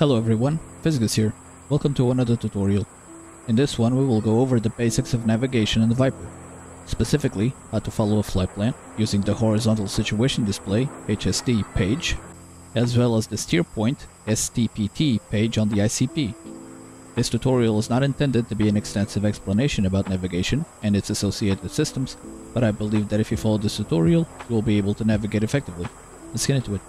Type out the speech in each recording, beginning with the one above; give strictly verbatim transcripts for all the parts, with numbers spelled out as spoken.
Hello everyone, Physgus here. Welcome to another tutorial. In this one we will go over the basics of navigation in the Viper. Specifically, how to follow a flight plan using the horizontal situation display H S D page, as well as the steer point S T P T page on the I C P. This tutorial is not intended to be an extensive explanation about navigation and its associated systems, but I believe that if you follow this tutorial, you will be able to navigate effectively. Let's get into it.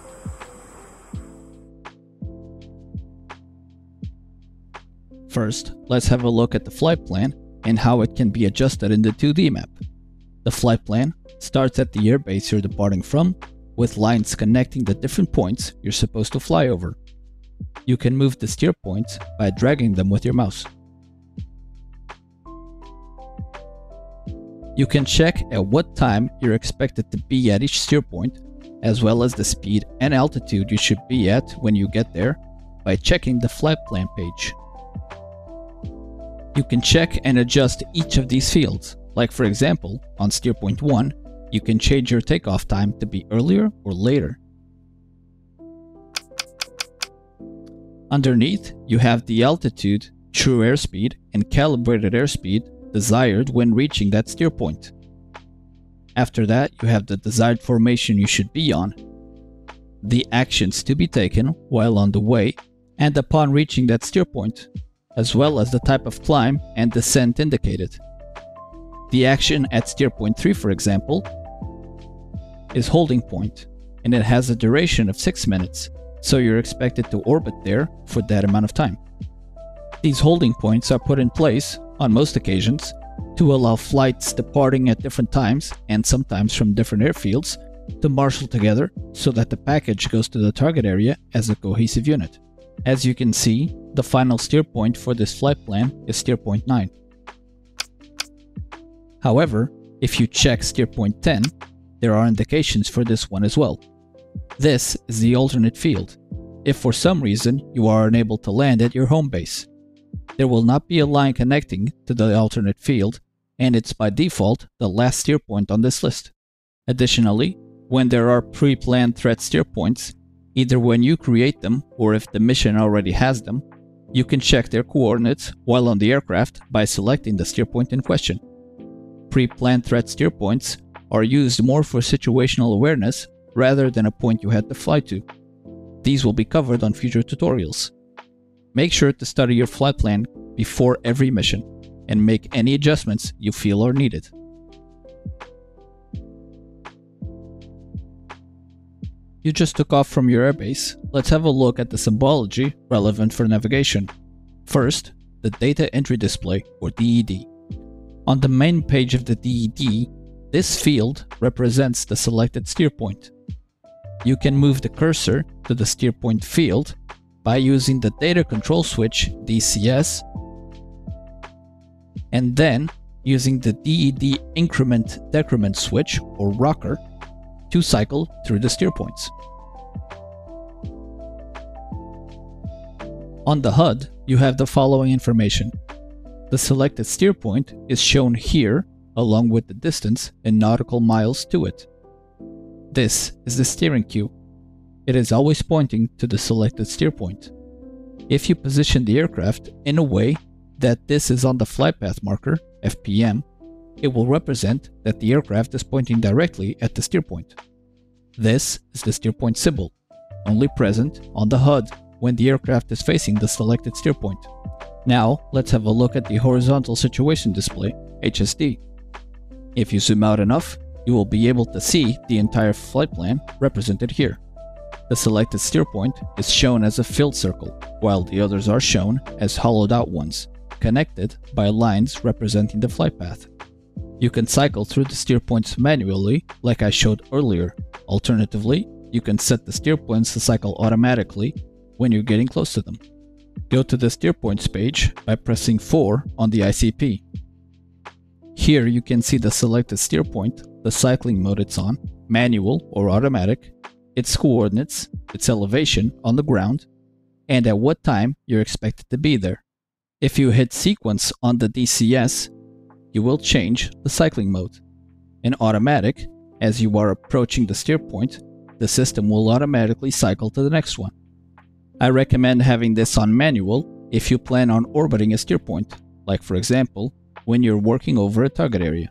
First, let's have a look at the flight plan and how it can be adjusted in the two D map. The flight plan starts at the airbase you're departing from, with lines connecting the different points you're supposed to fly over. You can move the steer points by dragging them with your mouse. You can check at what time you're expected to be at each steer point, as well as the speed and altitude you should be at when you get there, by checking the flight plan page. You can check and adjust each of these fields, like for example, on steer point one, you can change your takeoff time to be earlier or later. Underneath, you have the altitude, true airspeed, and calibrated airspeed desired when reaching that steer point. After that, you have the desired formation you should be on, the actions to be taken while on the way and upon reaching that steer point, as well as the type of climb and descent indicated. The action at steer point three, for example, is holding point, and it has a duration of six minutes, so you're expected to orbit there for that amount of time. These holding points are put in place, on most occasions, to allow flights departing at different times, and sometimes from different airfields, to marshal together so that the package goes to the target area as a cohesive unit. As you can see, the final steer point for this flight plan is steer point nine. However, if you check steer point ten, there are indications for this one as well. This is the alternate field, if for some reason you are unable to land at your home base. There will not be a line connecting to the alternate field, and it's by default the last steer point on this list. Additionally, when there are pre-planned threat steer points, either when you create them or if the mission already has them, you can check their coordinates while on the aircraft by selecting the steer point in question. Pre-planned threat steer points are used more for situational awareness rather than a point you had to fly to. These will be covered on future tutorials. Make sure to study your flight plan before every mission and make any adjustments you feel are needed. You just took off from your airbase. Let's have a look at the symbology relevant for navigation. First, the Data Entry Display, or D E D. On the main page of the D E D, this field represents the selected steer point. You can move the cursor to the steer point field by using the Data Control Switch, D C S, and then using the D E D Increment Decrement Switch, or rocker, to cycle through the steer points. On the H U D, you have the following information. The selected steer point is shown here along with the distance in nautical miles to it. This is the steering cue. It is always pointing to the selected steer point. If you position the aircraft in a way that this is on the flight path marker, F P M, it will represent that the aircraft is pointing directly at the steer point. This is the steer point symbol, only present on the H U D when the aircraft is facing the selected steer point. Now let's have a look at the horizontal situation display, H S D. If you zoom out enough, you will be able to see the entire flight plan represented here. The selected steer point is shown as a filled circle, while the others are shown as hollowed out ones, connected by lines representing the flight path. You can cycle through the steer points manually, like I showed earlier. Alternatively, you can set the steer points to cycle automatically when you're getting close to them. Go to the steer points page by pressing four on the I C P. Here you can see the selected steer point, the cycling mode it's on, manual or automatic, its coordinates, its elevation on the ground, and at what time you're expected to be there. If you hit sequence on the D C S, you will change the cycling mode. In automatic, as you are approaching the steer point, the system will automatically cycle to the next one. I recommend having this on manual if you plan on orbiting a steer point, like for example, when you're working over a target area.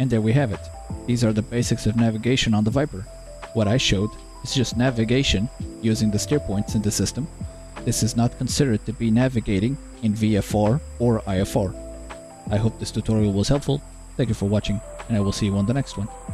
And there we have it. These are the basics of navigation on the Viper. What I showed is just navigation using the steer points in the system. This is not considered to be navigating in V F R or I F R. I hope this tutorial was helpful. Thank you for watching, and I will see you on the next one.